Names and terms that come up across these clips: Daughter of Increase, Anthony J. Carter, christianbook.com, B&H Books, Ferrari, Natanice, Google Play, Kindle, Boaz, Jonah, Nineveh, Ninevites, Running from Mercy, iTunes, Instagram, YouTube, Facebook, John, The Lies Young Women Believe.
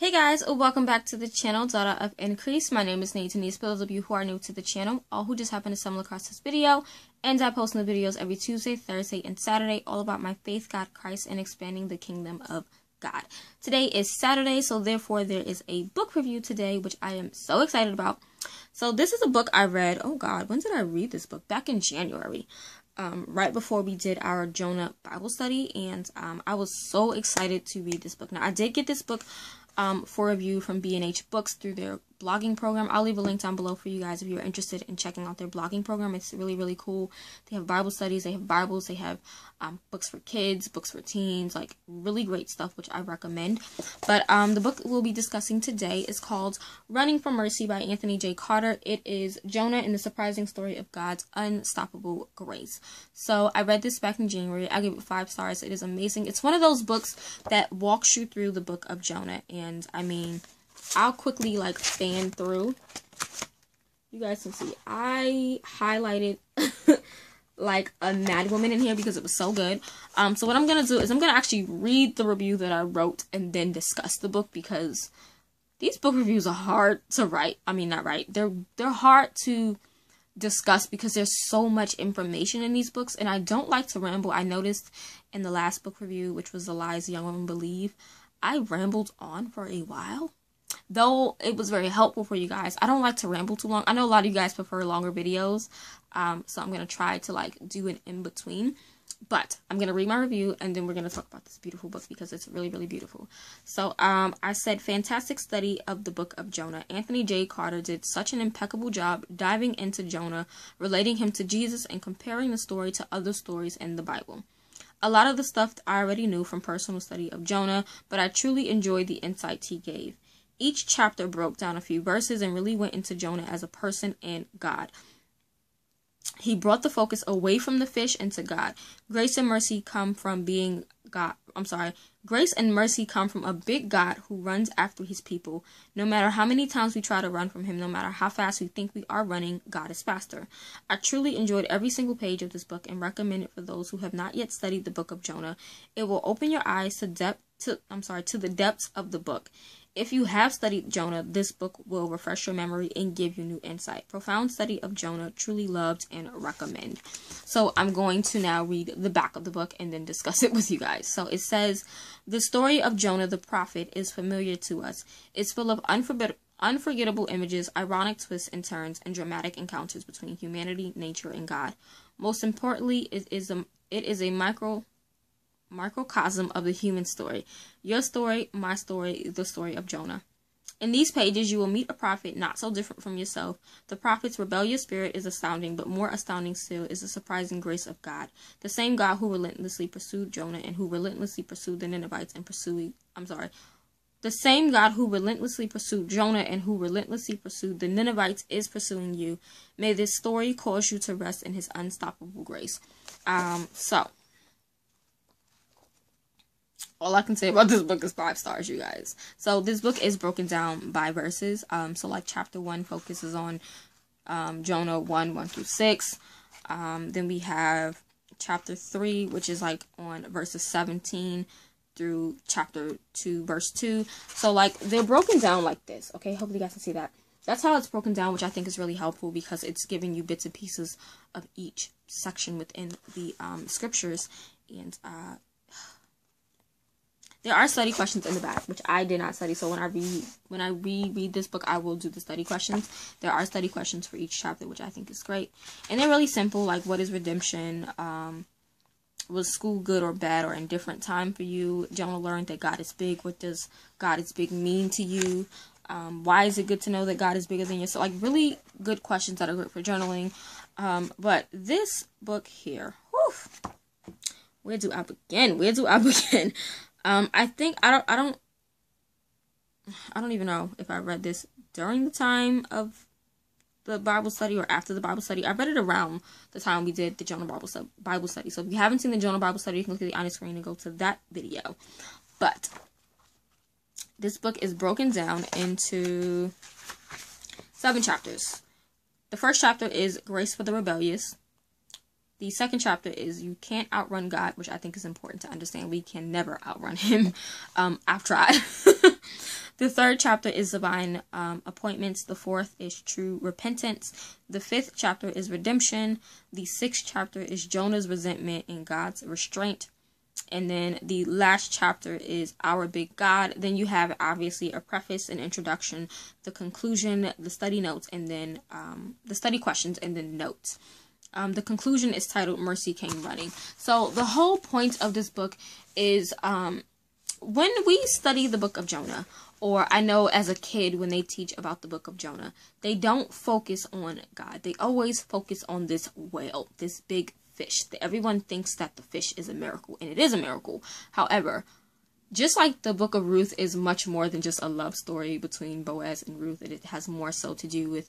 Hey guys, welcome back to the channel, Daughter of Increase. My name is Natanice. For those of you who are new to the channel, all who just happen to stumble across this video, and I post new videos every Tuesday, Thursday, and Saturday, all about my faith, God, Christ, and expanding the kingdom of God. Today is Saturday, so therefore there is a book review today, which I am so excited about. So this is a book I read, oh God, when did I read this book? Back in January. Right before we did our Jonah Bible study, and I was so excited to read this book. Now, I did get this book for review from B&H Books through their blogging program. I'll leave a link down below for you guys if you're interested in checking out their blogging program. It's really, really cool. They have Bible studies, they have Bibles, they have books for kids, books for teens, like really great stuff, which I recommend. But the book we'll be discussing today is called Running from Mercy by Anthony J. Carter. It is Jonah and the Surprising Story of God's Unstoppable Grace. So I read this back in January. I gave it 5 stars. It is amazing. It's one of those books that walks you through the book of Jonah, and I mean, I'll quickly like fan through. You guys can see I highlighted like a mad woman in here because it was so good. So what I'm gonna do is I'm gonna actually read the review that I wrote and then discuss the book, because these book reviews are hard to write. I mean, not write. They're hard to discuss because there's so much information in these books, and I don't like to ramble. I noticed in the last book review, which was The Lies Young Women Believe, I rambled on for a while. Though it was very helpful for you guys. I don't like to ramble too long. I know a lot of you guys prefer longer videos, so I'm gonna try to like do an in-between, but I'm gonna read my review and then we're gonna talk about this beautiful book because it's really, really beautiful. So I said, fantastic study of the book of Jonah. Anthony J. Carter did such an impeccable job diving into Jonah, relating him to Jesus, and comparing the story to other stories in the Bible. A lot of the stuff I already knew from personal study of Jonah, but I truly enjoyed the insight he gave. Each chapter broke down a few verses and really went into Jonah as a person and God. He brought the focus away from the fish and to God. Grace and mercy come from being God. Grace and mercy come from a big God who runs after his people. No matter how many times we try to run from him, no matter how fast we think we are running, God is faster. I truly enjoyed every single page of this book and recommend it for those who have not yet studied the book of Jonah. It will open your eyes to the depths of the book. If you have studied Jonah, this book will refresh your memory and give you new insight. Profound study of Jonah, truly loved and recommend. So I'm going to now read the back of the book and then discuss it with you guys. So it says, the story of Jonah the prophet is familiar to us. It's full of unforgettable images, ironic twists and turns, and dramatic encounters between humanity, nature, and God. Most importantly, it is a microcosm of the human story. Your story, my story, the story of Jonah. In these pages, you will meet a prophet not so different from yourself. The prophet's rebellious spirit is astounding, but more astounding still is the surprising grace of God. The same God who relentlessly pursued Jonah and who relentlessly pursued the Ninevites and The same God who relentlessly pursued Jonah and who relentlessly pursued the Ninevites is pursuing you. May this story cause you to rest in his unstoppable grace. All I can say about this book is 5 stars, you guys. So this book is broken down by verses. So like chapter 1 focuses on Jonah 1:1-6. Then we have chapter 3, which is like on verses 17 through chapter 2, verse 2. So like they're broken down like this. Okay, hopefully you guys can see that. That's how it's broken down, which I think is really helpful because it's giving you bits and pieces of each section within the scriptures. And there are study questions in the back, which I did not study. So when I reread this book, I will do the study questions. There are study questions for each chapter, which I think is great. And they're really simple, like what is redemption? Was school good or bad or indifferent time for you? Jonah learned that God is big. What does God is big mean to you? Why is it good to know that God is bigger than you? So like really good questions that are great for journaling. But this book here, whew, where do I begin? I don't even know if I read this during the time of the Bible study or after the Bible study. I read it around the time we did the Jonah Bible study. So if you haven't seen the Jonah Bible study, you can look at the on screen and go to that video. But this book is broken down into 7 chapters. The first chapter is Grace for the Rebellious. The second chapter is You Can't Outrun God, which I think is important to understand. We can never outrun him. I've tried. The third chapter is divine appointments. The fourth is true repentance. The fifth chapter is redemption. The sixth chapter is Jonah's resentment and God's restraint. And then the last chapter is Our Big God. Then you have, obviously, a preface, an introduction, the conclusion, the study notes, and then the study questions, and then notes. The conclusion is titled Mercy Came Running. So the whole point of this book is when we study the book of Jonah, or I know as a kid when they teach about the book of Jonah, they don't focus on God. They always focus on this whale, this big fish. Everyone thinks that the fish is a miracle, and it is a miracle. However, just like the book of Ruth is much more than just a love story between Boaz and Ruth, it has more so to do with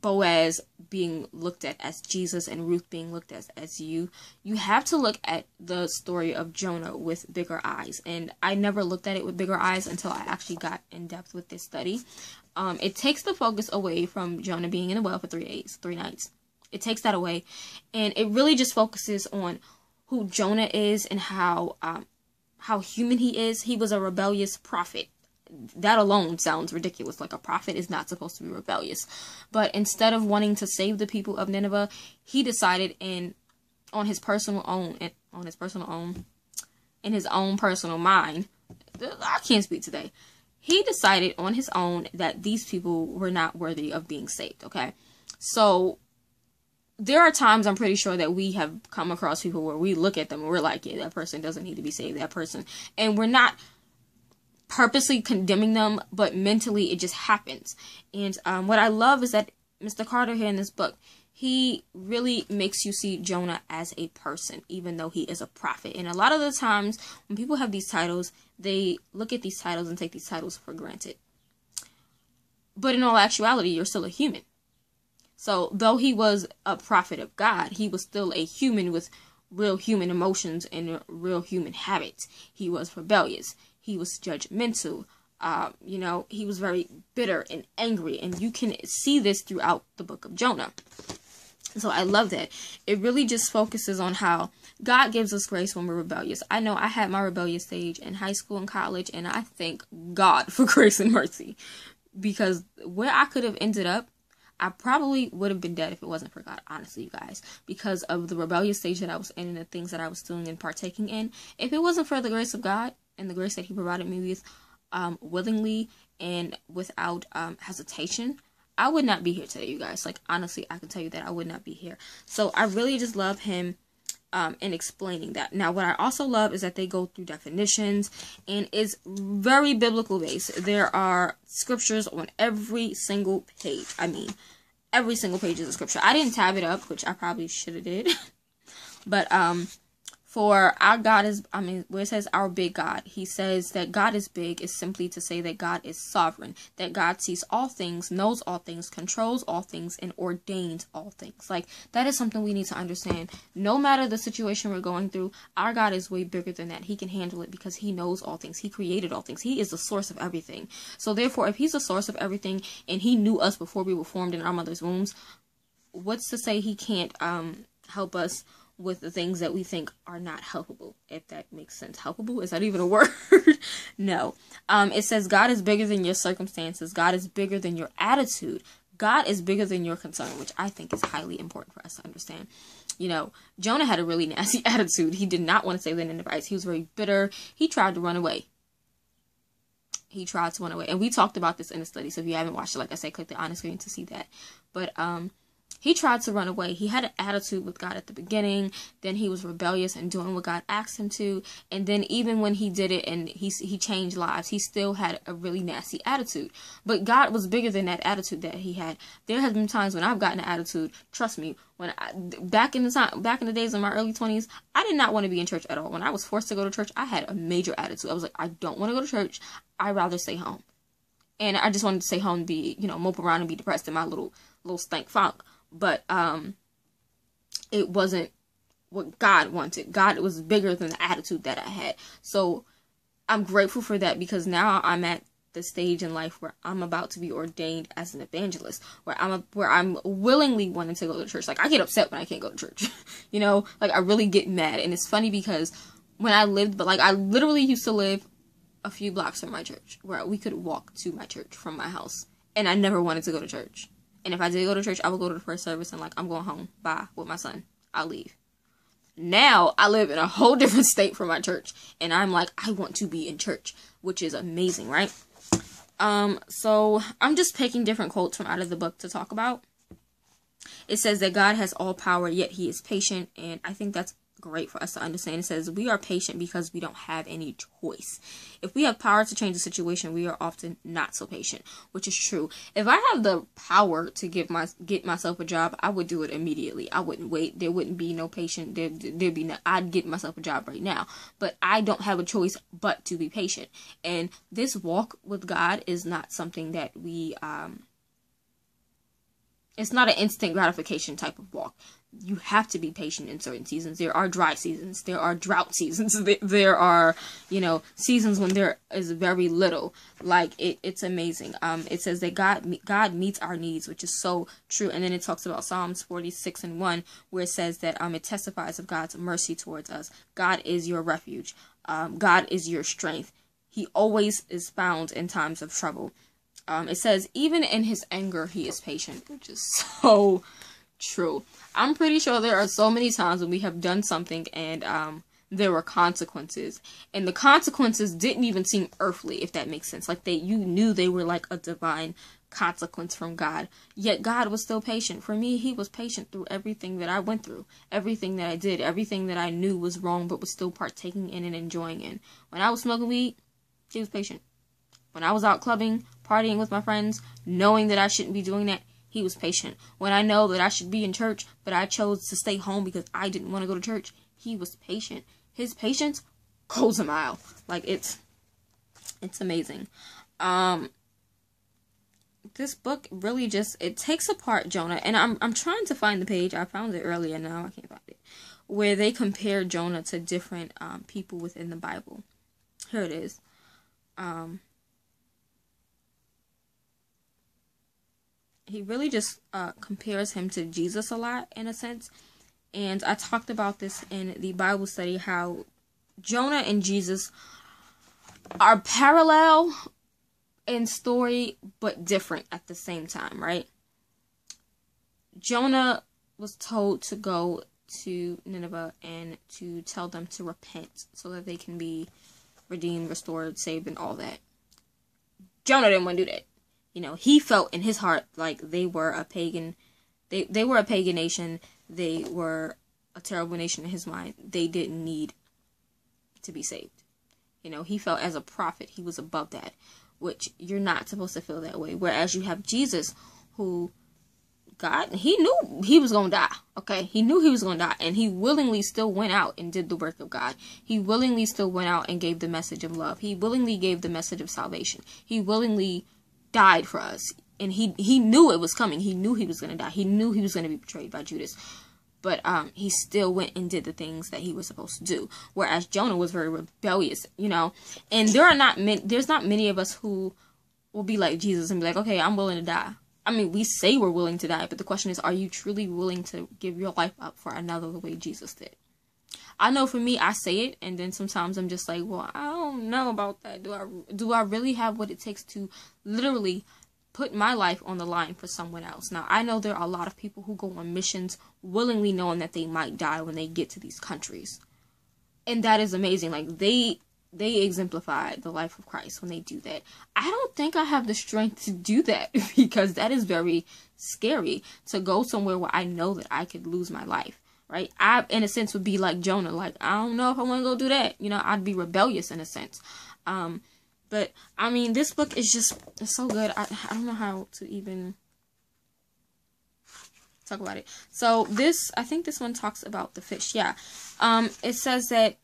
Boaz being looked at as Jesus and Ruth being looked at as you. You have to look at the story of Jonah with bigger eyes, and I never looked at it with bigger eyes until I actually got in depth with this study. It takes the focus away from Jonah being in the well for 3 days, 3 nights. It takes that away, and it really just focuses on who Jonah is and how human he is. He was a rebellious prophet. That alone sounds ridiculous. Like, a prophet is not supposed to be rebellious. But instead of wanting to save the people of Nineveh, he decided in his own personal mind, I can't speak today. He decided on his own that these people were not worthy of being saved. Okay, so there are times I'm pretty sure that we have come across people where we look at them and we're like, yeah, that person doesn't need to be saved, that person. And we're not purposely condemning them, but mentally it just happens. And what I love is that Mr. Carter here in this book, he really makes you see Jonah as a person, even though he is a prophet. And a lot of the times when people have these titles, they look at these titles and take these titles for granted. But in all actuality, you're still a human. So though he was a prophet of God, he was still a human with real human emotions and real human habits. He was rebellious. He was judgmental. You know, he was very bitter and angry. And you can see this throughout the book of Jonah. So I love that. It really just focuses on how God gives us grace when we're rebellious. I know I had my rebellious stage in high school and college, and I thank God for grace and mercy. Because where I could have ended up, I probably would have been dead if it wasn't for God, honestly, you guys, because of the rebellious stage that I was in and the things that I was doing and partaking in. If it wasn't for the grace of God and the grace that he provided me with willingly and without hesitation, I would not be here today, you guys. Like, honestly, I can tell you that I would not be here. So I really just love him in explaining that. Now, what I also love is that they go through definitions, and it's very biblical based. There are scriptures on every single page. I mean, every single page is a scripture. I didn't tab it up, which I probably should have did. But for our God is, I mean, where it says our big God, he says that God is big is simply to say that God is sovereign, that God sees all things, knows all things, controls all things, and ordains all things. Like, that is something we need to understand. No matter the situation we're going through, our God is way bigger than that. He can handle it because he knows all things. He created all things. He is the source of everything. So therefore, if he's the source of everything and he knew us before we were formed in our mother's wombs, what's to say he can't help us with the things that we think are not helpable, if that makes sense. Helpable? Is that even a word? No. It says God is bigger than your circumstances. God is bigger than your attitude. God is bigger than your concern, which I think is highly important for us to understand. You know, Jonah had a really nasty attitude. He did not want to save the Ninevites. He was very bitter. He tried to run away. And we talked about this in the study, so if you haven't watched it, like I said, click the on screen to see that. But, he tried to run away. He had an attitude with God at the beginning. Then he was rebellious and doing what God asked him to. And then even when he did it and he changed lives, he still had a really nasty attitude. But God was bigger than that attitude that he had. There has been times when I've gotten an attitude. Trust me, when back in the days in my early 20s, I did not want to be in church at all. When I was forced to go to church, I had a major attitude. I was like, I don't want to go to church. I'd rather stay home. And I just wanted to stay home and be, you know, mope around and be depressed in my little stank funk. But it wasn't what God wanted. God was bigger than the attitude that I had. So I'm grateful for that, because now I'm at the stage in life where I'm about to be ordained as an evangelist, where I'm willingly wanting to go to church. Like, I get upset when I can't go to church. You know, like, I really get mad. And it's funny because when I lived, I literally used to live a few blocks from my church, where we could walk to my church from my house. And I never wanted to go to church. And if I did go to church, I would go to the first service and, like, I'm going home. Bye. With my son. I'll leave. Now, I live in a whole different state from my church. And I'm like, I want to be in church. Which is amazing, right? So, I'm just picking different quotes from out of the book to talk about. It says that God has all power, yet he is patient. And I think that's great for us to understand. It says we are patient because we don't have any choice. If we have power to change the situation, we are often not so patient, which is true. If I have the power to get myself a job, I would do it immediately. I wouldn't wait. There wouldn't be no patient. There'd be no, I'd get myself a job right now. But I don't have a choice but to be patient. And this walk with God is not something that we it's not an instant gratification type of walk. You have to be patient in certain seasons. There are dry seasons. There are drought seasons. There are, you know, seasons when there is very little. Like, it's amazing. It says that God meets our needs, which is so true. And then it talks about Psalms 46:1, where it says that it testifies of God's mercy towards us. God is your refuge. God is your strength. He always is found in times of trouble. It says, even in his anger, he is patient, which is so true. I'm pretty sure there are so many times when we have done something and there were consequences. And the consequences didn't even seem earthly, if that makes sense. Like, you knew they were like a divine consequence from God. Yet God was still patient. For me, he was patient through everything that I went through, everything that I did, everything that I knew was wrong but was still partaking in and enjoying in. When I was smoking weed, he was patient. When I was out clubbing, partying with my friends, knowing that I shouldn't be doing that, he was patient. When I know that I should be in church, but I chose to stay home because I didn't want to go to church, he was patient. His patience goes a mile. Like, it's amazing. This book really just, it takes apart Jonah. And I'm trying to find the page. I found it earlier. Now I can't find it. Where they compare Jonah to different people within the Bible. Here it is. He really just compares him to Jesus a lot, in a sense. And I talked about this in the Bible study, how Jonah and Jesus are parallel in story, but different at the same time, right? Jonah was told to go to Nineveh and to tell them to repent so that they can be redeemed, restored, saved, and all that. Jonah didn't want to do that. You know, he felt in his heart like they were a pagan. They were a pagan nation. They were a terrible nation in his mind. They didn't need to be saved. You know, he felt as a prophet, he was above that, which you're not supposed to feel that way. Whereas you have Jesus, who God, he knew he was going to die. Okay, he knew he was going to die. And he willingly still went out and did the work of God. He willingly still went out and gave the message of love. He willingly gave the message of salvation. He willingly died for us, and he knew it was coming. He knew he was going to die. He knew he was going to be betrayed by Judas, but he still went and did the things that he was supposed to do, whereas Jonah was very rebellious, you know. And there's not many of us who will be like Jesus and be like, okay, I'm willing to die. I mean, we say we're willing to die, but the question is, are you truly willing to give your life up for another the way Jesus did? I know for me, I say it, and then sometimes I'm just like, well, I don't know about that. Do I really have what it takes to literally put my life on the line for someone else? Now, I know there are a lot of people who go on missions willingly knowing that they might die when they get to these countries. And that is amazing. Like, they exemplify the life of Christ when they do that. I don't think I have the strength to do that, because that is very scary, to go somewhere where I know that I could lose my life. Right? I, in a sense, would be like Jonah. Like, I don't know if I want to go do that. You know, I'd be rebellious in a sense. But, I mean, this book is just, it's so good. I don't know how to even talk about it. So, this, I think this one talks about the fish. Yeah. It says that,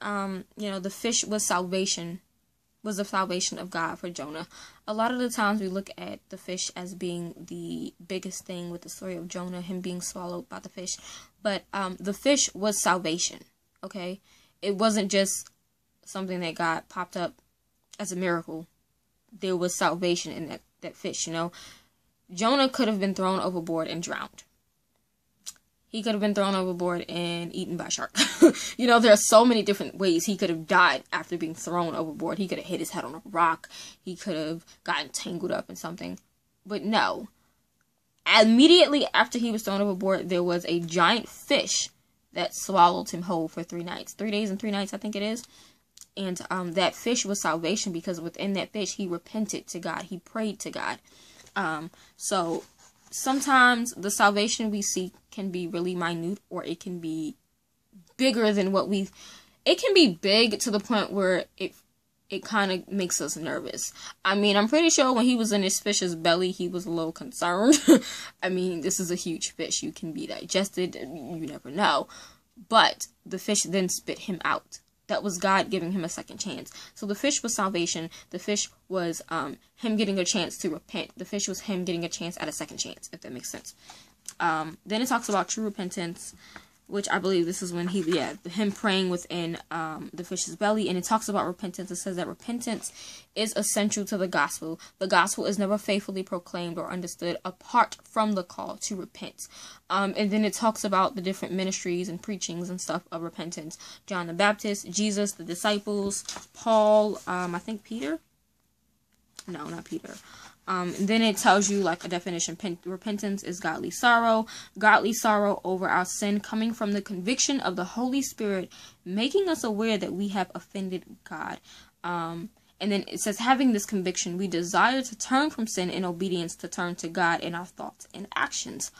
you know, the fish was the salvation of God for Jonah. A lot of the times we look at the fish as being the biggest thing with the story of Jonah, him being swallowed by the fish. But the fish was salvation, okay? It wasn't just something that God popped up as a miracle. There was salvation in that fish, you know? Jonah could have been thrown overboard and drowned. He could have been thrown overboard and eaten by a shark. You know, there are so many different ways he could have died after being thrown overboard. He could have hit his head on a rock. He could have gotten tangled up in something. But no. Immediately after he was thrown overboard, there was a giant fish that swallowed him whole for 3 nights. 3 days and 3 nights, I think it is. And that fish was salvation, because within that fish, he repented to God. He prayed to God. So sometimes the salvation we seek can be really minute, or it can be bigger than what we... It can be big to the point where it kind of makes us nervous. I mean, I'm pretty sure when he was in his fish's belly, he was a little concerned. I mean, this is a huge fish. You can be digested. You never know. But the fish then spit him out. That was God giving him a second chance. So the fish was salvation. The fish was him getting a chance to repent. The fish was him getting a chance at a second chance, if that makes sense. Then it talks about true repentance, which I believe this is when he, him praying within the fish's belly. And it talks about repentance. It says that repentance is essential to the gospel. The gospel is never faithfully proclaimed or understood apart from the call to repent. And then it talks about the different ministries and preachings and stuff of repentance. John the Baptist, Jesus, the disciples, Paul, I think Peter? No, not Peter. Then it tells you, like, a definition. Repentance is godly sorrow over our sin coming from the conviction of the Holy Spirit, making us aware that we have offended God. And then it says, having this conviction, we desire to turn from sin in obedience, to turn to God in our thoughts and actions.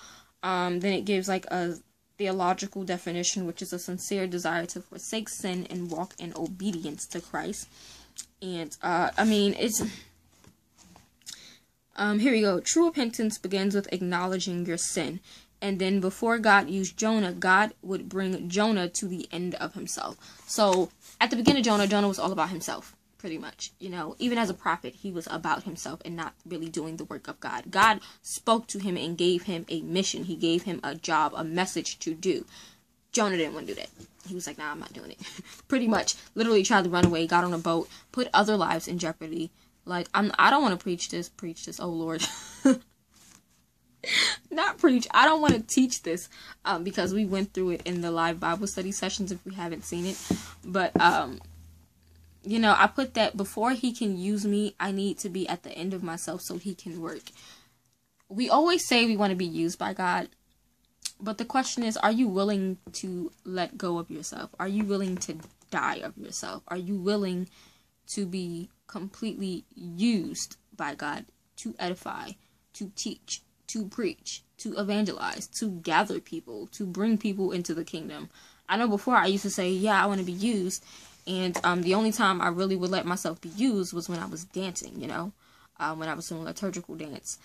Then it gives, like, a theological definition, which is a sincere desire to forsake sin and walk in obedience to Christ. And, I mean, it's... here we go. True repentance begins with acknowledging your sin. And then before God used Jonah, God would bring Jonah to the end of himself. So at the beginning of Jonah, Jonah was all about himself, pretty much. You know, even as a prophet, he was about himself and not really doing the work of God. God spoke to him and gave him a mission. He gave him a job, a message to do. Jonah didn't want to do that. He was like, nah, I'm not doing it. Pretty much. Literally tried to run away, got on a boat, put other lives in jeopardy. Like, I don't want to preach this, oh Lord. Not preach, I don't want to teach this, because we went through it in the live Bible study sessions, if we haven't seen it. But, you know, I put that before he can use me, I need to be at the end of myself so he can work. We always say we want to be used by God, but the question is, are you willing to let go of yourself? Are you willing to die of yourself? Are you willing to be completely used by God to edify, to teach, to preach, to evangelize, to gather people, to bring people into the kingdom? I know before I used to say, yeah, I want to be used, and the only time I really would let myself be used was when I was dancing, you know, when I was doing liturgical dance.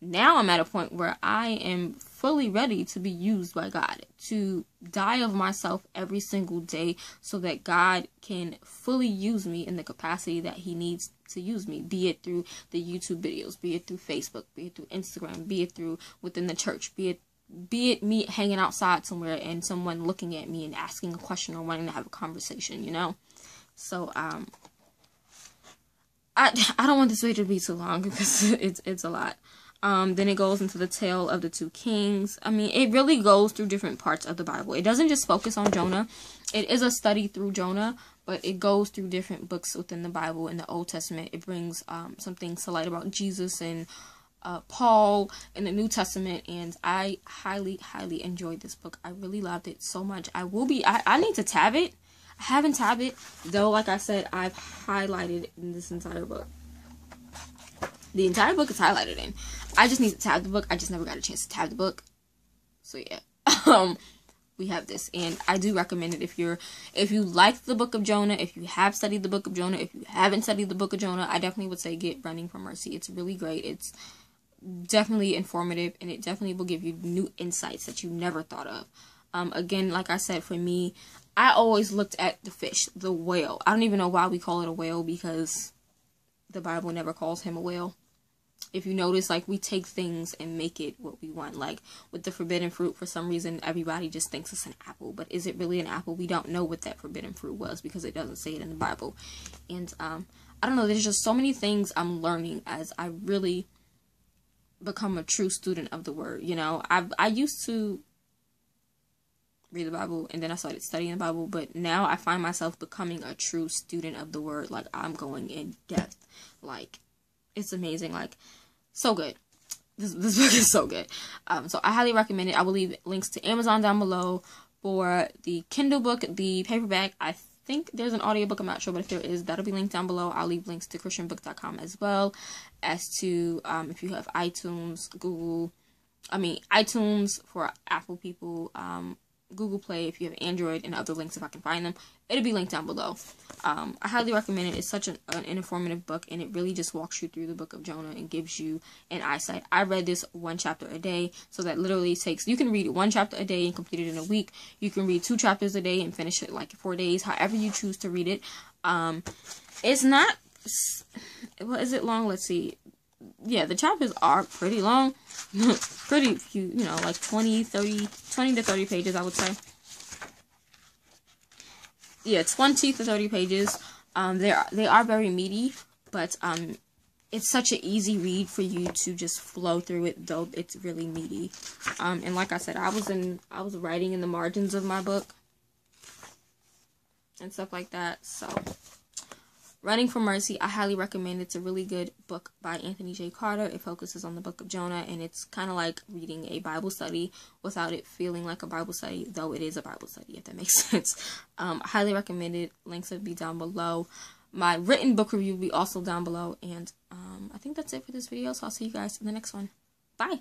Now I'm at a point where I am fully ready to be used by God, to die of myself every single day so that God can fully use me in the capacity that he needs to use me, be it through the YouTube videos, be it through Facebook, be it through Instagram, be it through within the church, be it me hanging outside somewhere and someone looking at me and asking a question or wanting to have a conversation, you know? So, I don't want this video to be too long because it's a lot. Then it goes into the tale of the 2 kings. I mean, it really goes through different parts of the Bible. It doesn't just focus on Jonah. It is a study through Jonah, but it goes through different books within the Bible. In the Old Testament, it brings some things to light about Jesus and Paul in the New Testament. And I highly, highly enjoyed this book. I really loved it so much. I need to tab it. I haven't tabbed it, though. Like I said, I've highlighted in this entire book. The entire book is highlighted in. I just need to tab the book. I just never got a chance to tab the book. So yeah. We have this. And I do recommend it if you like the book of Jonah, if you have studied the book of Jonah, if you haven't studied the book of Jonah, I definitely would say get Running from Mercy. It's really great. It's definitely informative, and it definitely will give you new insights that you never thought of. Again, like I said, for me, I always looked at the fish, the whale. I don't even know why we call it a whale, because the Bible never calls him a whale. If you notice, like, we take things and make it what we want. Like, with the forbidden fruit, for some reason, everybody just thinks it's an apple. But is it really an apple? We don't know what that forbidden fruit was because it doesn't say it in the Bible. And, I don't know, there's just so many things I'm learning as I really become a true student of the Word, you know. I used to read the Bible, and then I started studying the Bible, but now I find myself becoming a true student of the word. Like, I'm going in depth. Like, it's amazing. Like, so good. This book is so good. So I highly recommend it. I will leave links to Amazon down below for the Kindle book, the paperback. I think there's an audiobook, I'm not sure, but if there is, that'll be linked down below. I'll leave links to christianbook.com as well as to if you have iTunes, iTunes for Apple people, Google Play if you have Android, and other links if I can find them. It'll be linked down below. I highly recommend it. It's such an informative book, and it really just walks you through the book of Jonah and gives you an eyesight. I read this one chapter a day, so that literally takes, you can read one chapter a day and complete it in a week. You can read 2 chapters a day and finish it like 4 days, however you choose to read it. It's not, what is it, long? Let's see. Yeah, the chapters are pretty long, pretty few, you know, like 20 to 30 pages, I would say. Yeah, 20 to 30 pages. They are very meaty, but it's such an easy read for you to just flow through it, though it's really meaty. And like I said, I was writing in the margins of my book and stuff like that, so. Running from Mercy, I highly recommend. It's a really good book by Anthony J. Carter. It focuses on the book of Jonah, and it's kind of like reading a Bible study without it feeling like a Bible study, though it is a Bible study, if that makes sense. I highly recommend it. Links will be down below. My written book review will be also down below, and I think that's it for this video, so I'll see you guys in the next one. Bye!